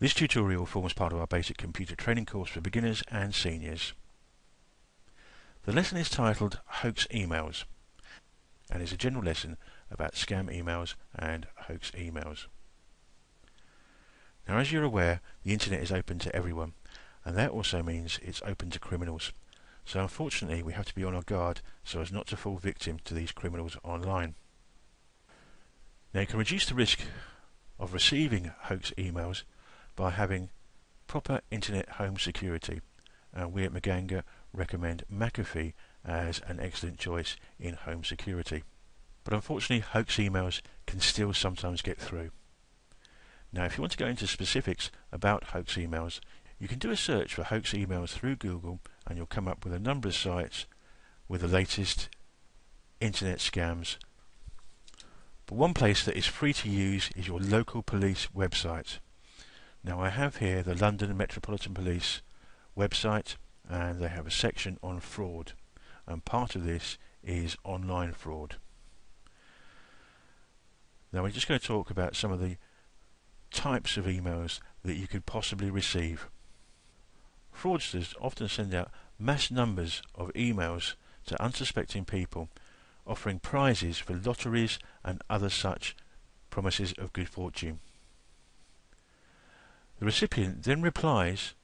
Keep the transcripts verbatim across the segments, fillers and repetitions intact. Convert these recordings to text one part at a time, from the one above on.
This tutorial forms part of our basic computer training course for beginners and seniors. The lesson is titled Hoax Emails and is a general lesson about scam emails and hoax emails. Now, as you're aware, the internet is open to everyone, and that also means it's open to criminals. So unfortunately we have to be on our guard so as not to fall victim to these criminals online. Now, you can reduce the risk of receiving hoax emails by having proper internet home security, and we at Meganga recommend McAfee as an excellent choice in home security. But unfortunately, hoax emails can still sometimes get through. Now, if you want to go into specifics about hoax emails, you can do a search for hoax emails through Google and you'll come up with a number of sites with the latest internet scams. But one place that is free to use is your local police website. Now, I have here the London Metropolitan Police website, and they have a section on fraud, and part of this is online fraud. Now, we're just going to talk about some of the types of emails that you could possibly receive. Fraudsters often send out mass numbers of emails to unsuspecting people, offering prizes for lotteries and other such promises of good fortune. The recipient then replies,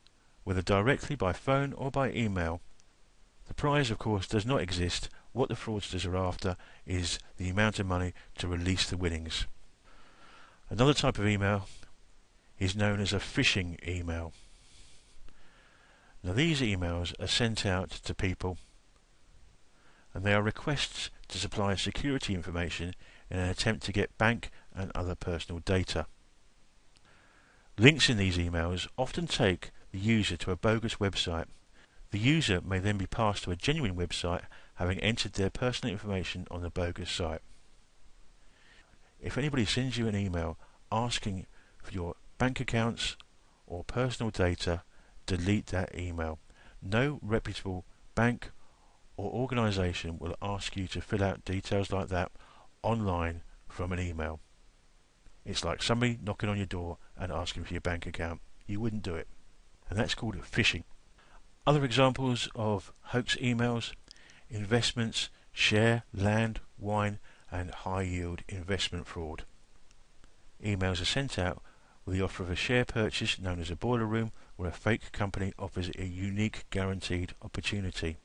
whether directly by phone or by email. The prize, of course, does not exist. What the fraudsters are after is the amount of money to release the winnings. Another type of email is known as a phishing email. Now, these emails are sent out to people, and they are requests to supply security information in an attempt to get bank and other personal data. Links in these emails often take the user to a bogus website. The user may then be passed to a genuine website, having entered their personal information on the bogus site. If anybody sends you an email asking for your bank accounts or personal data, delete that email. No reputable bank or organisation will ask you to fill out details like that online from an email. It's like somebody knocking on your door and asking for your bank account. You wouldn't do it. And that's called phishing. Other examples of hoax emails: investments, share, land, wine, and high yield investment fraud. Emails are sent out with the offer of a share purchase known as a boiler room, where a fake company offers a unique guaranteed opportunity.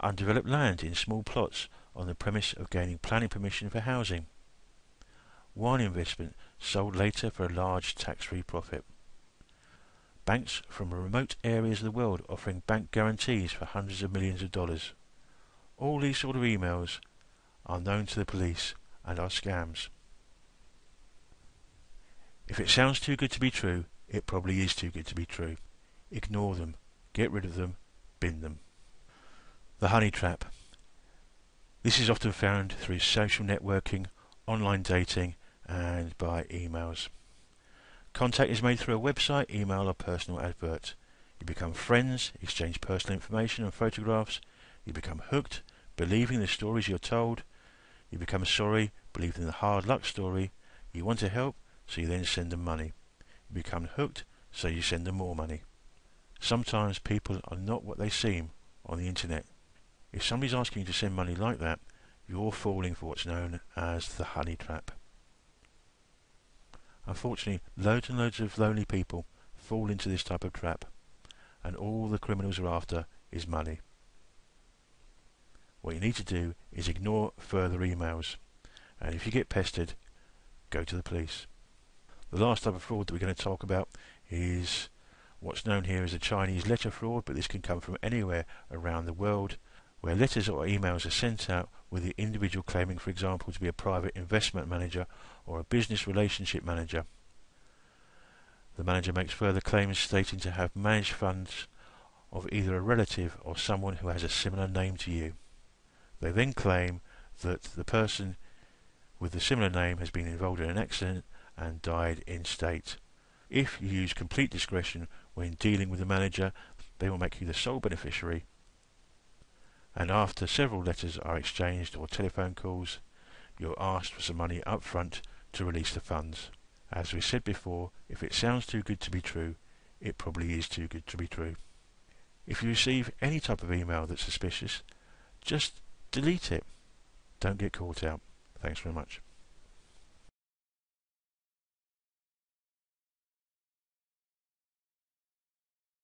Undeveloped land in small plots on the premise of gaining planning permission for housing. Wine investment sold later for a large tax-free profit. Banks from remote areas of the world offering bank guarantees for hundreds of millions of dollars. All these sort of emails are known to the police and are scams. If it sounds too good to be true, it probably is too good to be true. Ignore them, get rid of them, bin them. The honey trap. This is often found through social networking, online dating, and by emails. Contact is made through a website, email, or personal advert. You become friends, exchange personal information and photographs. You become hooked, believing the stories you're told. You become sorry, believing the hard luck story. You want to help, so you then send them money. You become hooked, so you send them more money. Sometimes people are not what they seem on the internet. If somebody's asking you to send money like that, you're falling for what's known as the honey trap. Unfortunately, loads and loads of lonely people fall into this type of trap, and all the criminals are after is money. What you need to do is ignore further emails, and if you get pestered, go to the police. The last type of fraud that we're going to talk about is what's known here as a Chinese letter fraud, but this can come from anywhere around the world, where letters or emails are sent out with the individual claiming, for example, to be a private investment manager or a business relationship manager. The manager makes further claims stating to have managed funds of either a relative or someone who has a similar name to you. They then claim that the person with the similar name has been involved in an accident and died in-state. If you use complete discretion when dealing with the manager, they will make you the sole beneficiary. And after several letters are exchanged or telephone calls, you're asked for some money up front to release the funds. As we said before, if it sounds too good to be true, it probably is too good to be true. If you receive any type of email that's suspicious, just delete it. Don't get caught out. Thanks very much.